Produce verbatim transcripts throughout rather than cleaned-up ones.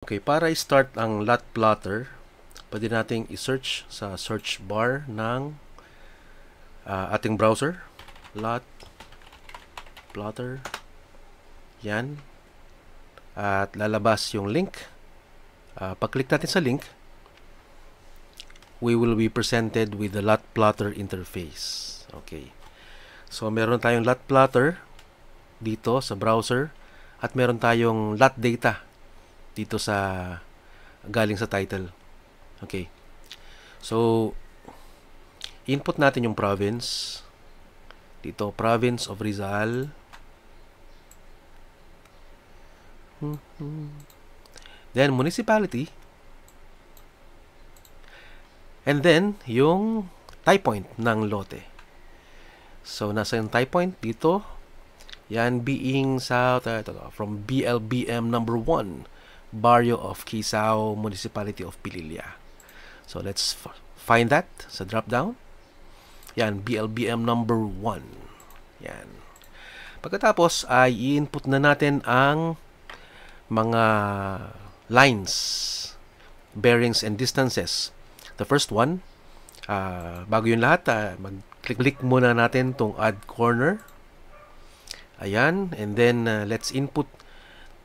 Okay, para i-start ang lot plotter, pwede nating i-search sa search bar ng uh, ating browser. Lot plotter. Yan. At lalabas yung link. Uh, pag-click natin sa link, we will be presented with the lot plotter interface. Okay. So, meron tayong lot plotter dito sa browser at meron tayong lot data dito sa galing sa title. Okay. So, input natin yung province. Dito, province of Rizal. Then, municipality. And then, yung tie point ng lote. So, nasa yung tie point dito. Yan, being south, uh, ito, from B L B M number one. Barrio of Quisao, Municipality of Pililla. So, let's find that sa drop-down. Yan, B L B M number one. Yan. Pagkatapos, ay i-input na natin ang mga lines, bearings, and distances. The first one, uh, bago yun lahat, uh, mag-click muna natin tong add corner. Ayan. And then, uh, let's input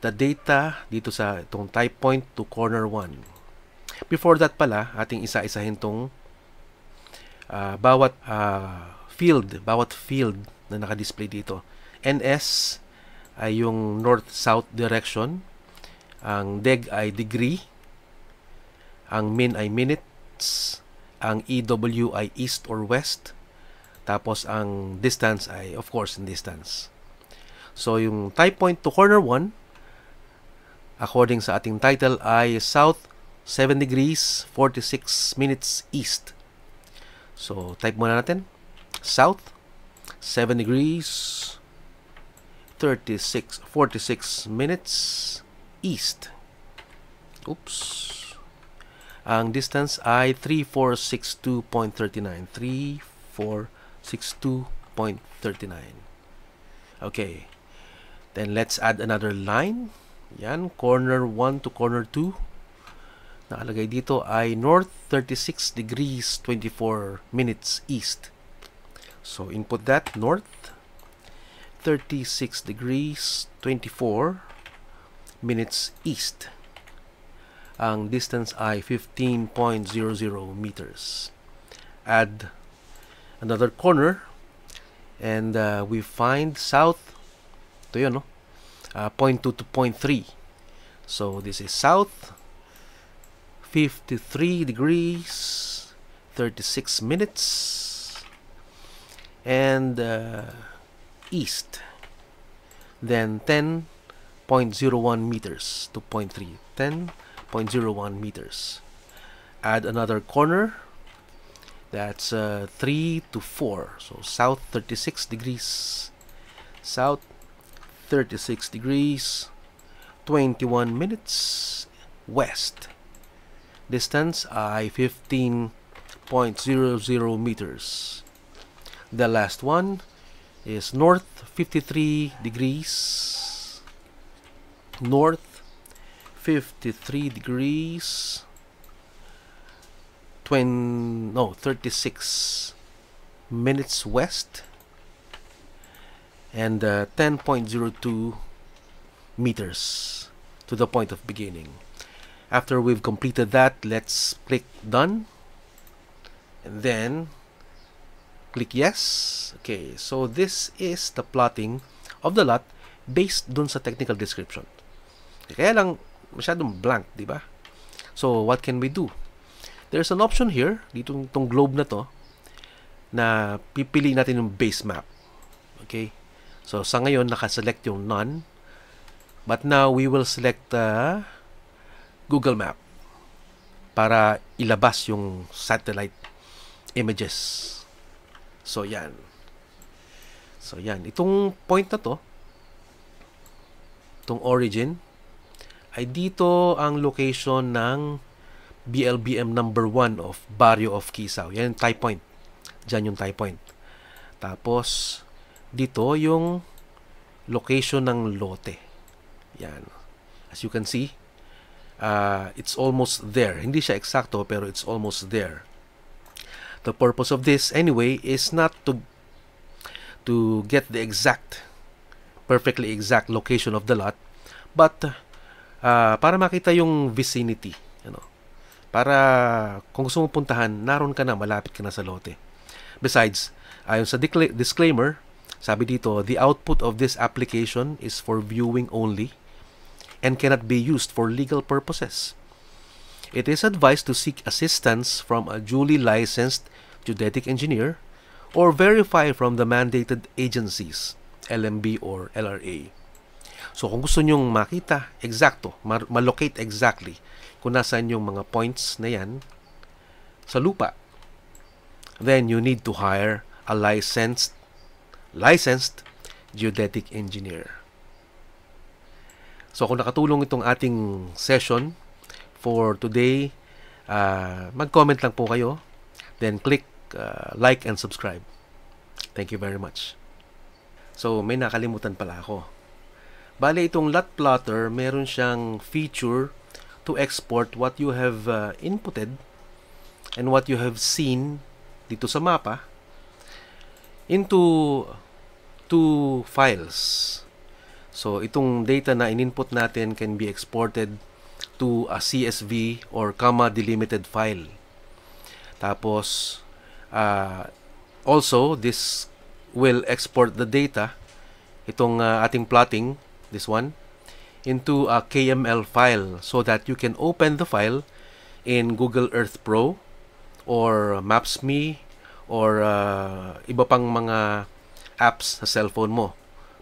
the data dito sa itong tie point to corner one. Before that pala, ating isa-isahin itong uh, bawat uh, field, bawat field na naka-display dito. N S ay yung north-south direction. Ang D E G ay degree. Ang min ay minutes. Ang E W ay east or west. Tapos ang distance ay, of course, distance. So, yung tie point to corner one, according sa ating title ay south seven degrees forty-six minutes east. So, type muna natin. South seven degrees forty-six minutes east. Oops. Ang distance ay three thousand four hundred sixty-two point three nine. three thousand four hundred sixty-two point three nine. Okay. Then, let's add another line. Yan, corner one to corner two. Nakalagay dito ay north thirty-six degrees twenty-four minutes east. So, input that, north thirty-six degrees twenty-four minutes east. Ang distance ay fifteen point zero zero meters. Add another corner and uh, we find south. Ito yun, no? Uh, zero point two to zero point three. So, this is south fifty-three degrees thirty-six minutes and uh, east, then ten point zero one meters to zero point three. ten point zero one meters. Add another corner. That's uh, three to four. So, south thirty-six degrees. South thirty-six degrees twenty-one minutes west. Distance ay fifteen point zero zero meters. The last one is north fifty-three degrees. North fifty-three degrees twenty, no, thirty-six minutes west. And uh, ten point zero two meters to the point of beginning. After we've completed that, let's click done. And then, click yes. Okay, so this is the plotting of the lot based dun sa technical description. Kaya lang, masyadong blank, di ba? So, what can we do? There's an option here, dito itong globe na to, na pipili natin yung base map. Okay? So, sa ngayon, nakaselect yung none. But now, we will select uh, Google Map para ilabas yung satellite images. So, yan. So, yan. Itong point na to, itong origin, ay dito ang location ng B L B M number one of Barrio of Quisao. Yan yung tie point. Diyan yung tie point. Tapos, dito yung location ng lote. Yan. As you can see, uh, it's almost there. Hindi siya eksakto, pero it's almost there. The purpose of this, anyway, is not to to get the exact, perfectly exact location of the lot, but uh, para makita yung vicinity, you know, para kung gusto mong puntahan, naroon ka na, malapit ka na sa lote. Besides, ayon sa disclaimer, sabi dito, the output of this application is for viewing only and cannot be used for legal purposes. It is advised to seek assistance from a duly licensed geodetic engineer or verify from the mandated agencies, L M B or L R A. So kung gusto nyong makita, exacto, malocate exactly kung nasaan yung mga points na yan sa lupa, then you need to hire a licensed licensed geodetic engineer. So kung nakatulong itong ating session for today, uh, mag-comment lang po kayo, then click uh, like and subscribe. Thank you very much. So may nakalimutan pala ako. Bale, itong Lot Plotter, meron siyang feature to export what you have uh, inputted and what you have seen dito sa mapa into two files. So itong data na in-input natin can be exported to a C S V or comma delimited file. Tapos uh, also this will export the data, itong uh, ating plotting, this one, into a K M L file so that you can open the file in Google Earth Pro or Maps dot me or uh, iba pang mga apps sa cellphone mo.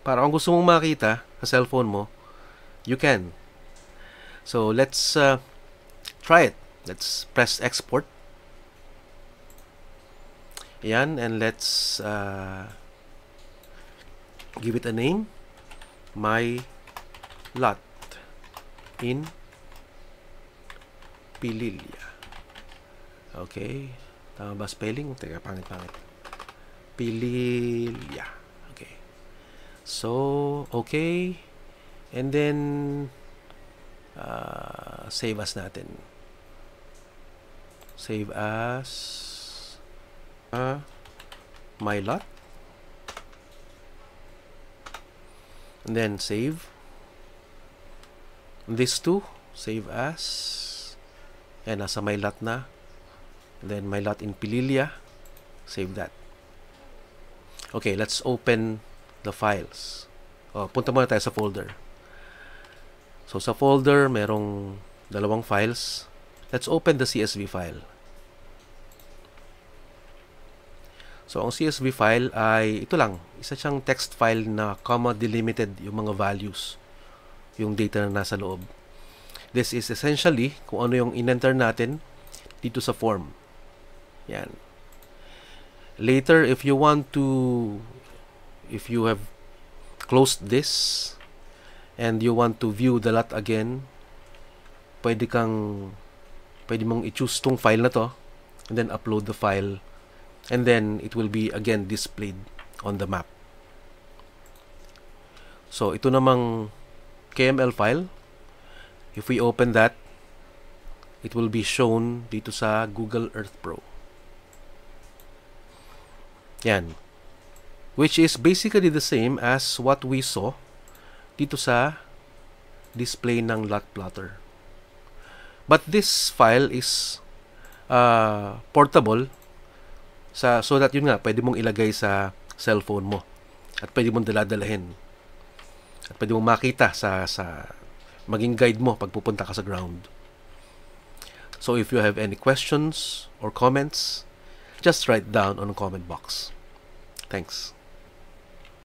Para kung gusto mong makita sa cellphone mo, you can. So let's uh, try it. Let's press export. Ayan, and let's uh, give it a name. My lot in Pililla. Okay. Tama ba spelling? Teka, pangit-pangit. Pililla. Okay. So, okay. And then, uh, save as natin. Save as uh, my lot. And then, save. This too. Save as. Yan, nasa my lot na. Then my lot in Pililla, save that. Okay, let's open the files. Oh, punta muna tayo sa folder. So sa folder, merong dalawang files. Let's open the C S V file. So ang C S V file ay ito lang, isa siyang text file na comma delimited yung mga values, yung data na nasa loob. This is essentially kung ano yung in-enter natin dito sa form. Yan. Later, if you want to, if you have closed this and you want to view the lot again, pwede kang, pwede mong i-choose tong file na to and then upload the file and then it will be again displayed on the map. So, ito namang K M L file. If we open that, it will be shown dito sa Google Earth Pro. Yan. Which is basically the same as what we saw dito sa display ng Lot Plotter. But this file is uh, portable sa, so that yun nga, pwede mong ilagay sa cellphone mo at pwede mong daladalahin at pwede mong makita sa, sa maging guide mo pag pupunta ka sa ground. So if you have any questions or comments, just write down on the comment box. Thanks.